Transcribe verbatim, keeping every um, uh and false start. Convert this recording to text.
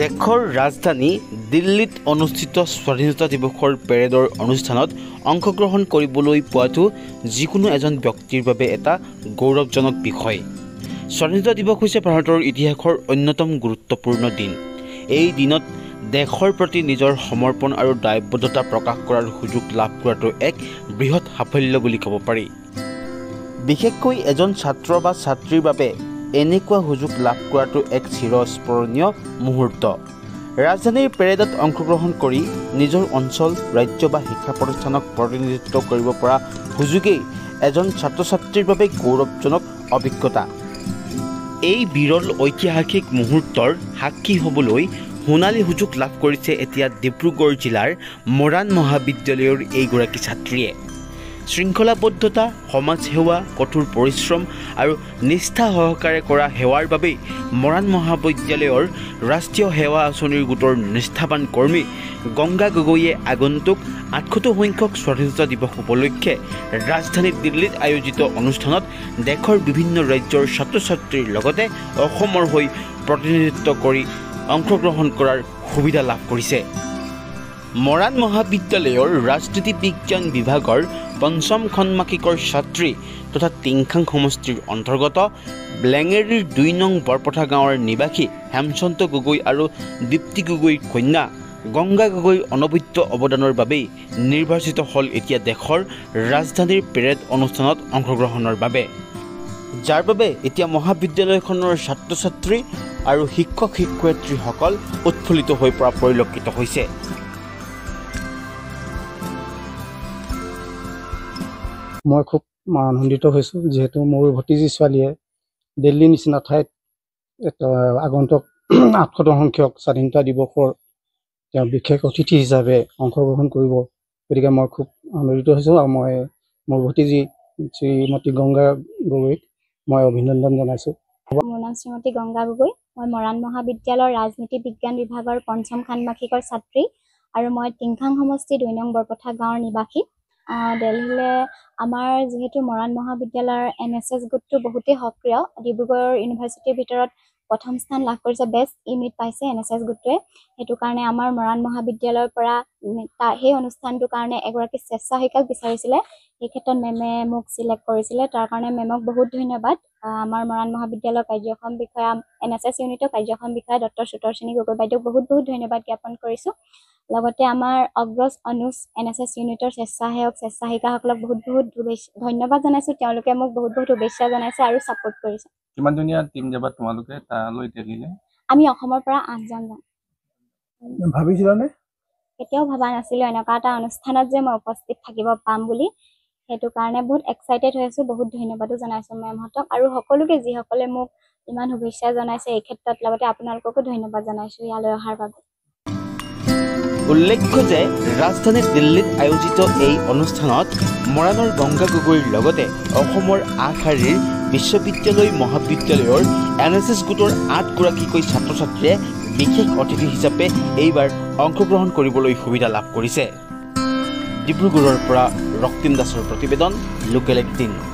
দেশৰ ৰাজধানী দিল্লীত অনুষ্ঠিত স্বাধীনতা দিৱসৰ পেৰেডৰ অনুষ্ঠানত অংশগ্ৰহণ কৰিবলৈ পোৱাটো যিকোনো এজন ব্যক্তিৰ বাবে এটা গৌৰৱজনক বিষয়। স্বাধীনতা দিৱস হৈছে ভাৰতৰ ইতিহাসৰ অন্যতম গুৰুত্বপূৰ্ণ দিন। এই দিনত দেশৰ প্ৰতি নিজৰ সমৰ্পণ আৰু দায়বদ্ধতা প্ৰকাশ কৰাৰ সুযোগ লাভ কৰাটো এক বৃহৎ সাফল্য বুলি ক'ব পাৰি। বিশেষকৈ এজন ছাত্ৰ বা ছাত্ৰীৰ বাবে এনেকুৱা সুযোগ লাভ কৰাটো এক চিৰস্মৰণীয় মুহূৰ্ত। ৰাজধানীৰ পেৰেডত অংশগ্ৰহণ কৰি নিজৰ অঞ্চল, ৰাজ্য বা শিক্ষা প্ৰতিষ্ঠানক প্ৰতিনিধিত্ব কৰিব পৰা সুযোগেই এজন ছাত্ৰ ছাত্ৰীৰ বাবে গৌৰৱজনক অভিজ্ঞতা। এই বিৰল ঐতিহাসিক মুহূৰ্তৰ সাক্ষী হ'বলৈ সোণালী সুযোগ লাভ কৰিছে এতিয়া ডিব্ৰুগড় জিলাৰ মৰাণ মহাবিদ্যালয়ৰ এইগৰাকী ছাত্ৰীয়ে। শৃংখলাবদ্ধতা, সমাজ সেৱা, কঠোৰ পৰিশ্ৰম আৰু নিষ্ঠা সহকাৰে কৰা সেৱাৰ বাবেই মৰাণ মহাবিদ্যালয়ৰ ৰাষ্ট্ৰীয় সেৱা আঁচনিৰ গোটৰ নিষ্ঠাবান কৰ্মী গংগা গগৈয়ে আগন্তুক আঠসত্তৰ সংখ্যক স্বাধীনতা দিৱস উপলক্ষে ৰাজধানী দিল্লীত আয়োজিত অনুষ্ঠানত দেশৰ বিভিন্ন ৰাজ্যৰ ছাত্ৰ ছাত্ৰীৰ লগতে অসমৰ হৈ প্ৰতিনিধিত্ব কৰি অংশগ্ৰহণ কৰাৰ সুবিধা লাভ কৰিছে। মৰাণ মহাবিদ্যালয়ৰ ৰাজনীতি বিজ্ঞান বিভাগৰ পঞ্চম খণ্ডমাকিকৰ ছাত্ৰী তথা টিংখাং সমষ্টিৰ অন্তৰ্গত ব্লেঙেৰীৰ দুই নং বৰপথা গাঁৱৰ নিবাসী হেমশন্ত গগৈ আৰু দীপ্তি গগৈৰ কন্যা গংগা গগৈৰ অনবদ্য অৱদানৰ বাবেই নিৰ্বাচিত হ'ল এতিয়া দেশৰ ৰাজধানীৰ পেৰেড অনুষ্ঠানত অংশগ্ৰহণৰ বাবে, যাৰ বাবে এতিয়া মহাবিদ্যালয়খনৰ ছাত্ৰ ছাত্ৰী আৰু শিক্ষক শিক্ষয়িত্ৰীসকল উৎফুল্লিত হৈ পৰা পৰিলক্ষিত হৈছে। মই খুব আনন্দিত হৈছোঁ, যিহেতু মোৰ ভতিজী ছোৱালীয়ে দিল্লী নিচিনা ঠাইত আগন্তুক আঠসত্তৰ সংখ্যক স্বাধীনতা দিৱসৰ তেওঁ বিশেষ অতিথি হিচাপে অংশগ্ৰহণ কৰিব। গতিকে মই খুব আনন্দিত হৈছোঁ আৰু মই মোৰ ভতিজী শ্ৰীমতী গংগা গগৈক মই অভিনন্দন জনাইছোঁ। মোৰ নাম শ্ৰীমতী গংগা গগৈ, মই মৰাণ মহাবিদ্যালয়ৰ ৰাজনীতি বিজ্ঞান বিভাগৰ পঞ্চম ষান্মাসিকৰ ছাত্ৰী আৰু মই টিংখাং সমষ্টি দুই নং বৰপথা গাঁৱৰ নিবাসী। দিল্লীলৈ আমাৰ যিহেতু মৰাণ মহাবিদ্যালয়ৰ এন এছ এছ গোটটো বহুতেই সক্ৰিয়, ডিব্ৰুগড় ইউনিভাৰ্চিটিৰ ভিতৰত প্ৰথম স্থান লাভ কৰিছে, বেষ্ট ইউনিট পাইছে এন এছ এছ গোটটোৱে। সেইটো কাৰণে আমাৰ মৰাণ মহাবিদ্যালয়ৰ পৰা সেই অনুষ্ঠানটোৰ কাৰণে এগৰাকী স্বেচ্ছাসেৱিকাক বিচাৰিছিলে, এই ক্ষেত্ৰত মেমে মোক চিলেক্ট কৰিছিলে। তাৰ কাৰণে মেমক বহুত ধন্যবাদ। আমাৰ মৰাণ মহাবিদ্যালয়ৰ কাৰ্যক্ৰম বিষয়া, এন এছ এছ ইউনিটৰ কাৰ্যক্ৰম বিষয়া ডক্টৰ সুত্ৰশ্ৰী গগৈ বাইদেউক বহুত বহুত ধন্যবাদ জ্ঞাপন কৰিছোঁ। লগতে আমাৰ অগ্ৰজ অনুজ এন এছ এছ ইউনিটৰ স্বেচ্ছাসেৱক স্বেচ্ছাসেৱিকাসকলক বহুত বহুত ধন্যবাদ জানাইছোঁ। তেওঁলোকে মোক বহুত বহুত শুভেচ্ছা জনাইছে আৰু ছাপোৰ্ট কৰিছে। কিমানজনীয়া টিম যাবা তোমালোকে তালৈ দিল্লীলৈ? আমি অসমৰ পৰা আঠজন যাম। ভাবিছিলানে? কেতিয়াও ভবা নাছিলোঁ এনেকুৱা এটা অনুষ্ঠানত যে মই উপস্থিত থাকিব পাম বুলি। সেইটো কাৰণে বহুত এক্সাইটেড হৈ আছোঁ। বহুত ধন্যবাদো জনাইছোঁ মেমহঁতক আৰু সকলোকে, যিসকলে মোক ইমান শুভেচ্ছা জনাইছে এই ক্ষেত্ৰত। লগতে আপোনালোককো ধন্যবাদ জনাইছোঁ ইয়ালৈ অহাৰ বাবে। উল্লেখ্য যে ৰাজধানী দিল্লীত আয়োজিত এই অনুষ্ঠানত মৰাণৰ গংগা গগৈৰ লগতে অসমৰ আগশাৰীৰ বিশ্ববিদ্যালয় মহাবিদ্যালয়ৰ এন এছ এছ গোটৰ আঠগৰাকীকৈ ছাত্ৰ ছাত্ৰীয়ে বিশেষ অতিথি হিচাপে এইবাৰ অংশগ্ৰহণ কৰিবলৈ সুবিধা লাভ কৰিছে। ডিব্ৰুগড়ৰ পৰা ৰক্তিম দাসৰ প্ৰতিবেদন, লোকেল এক দিন।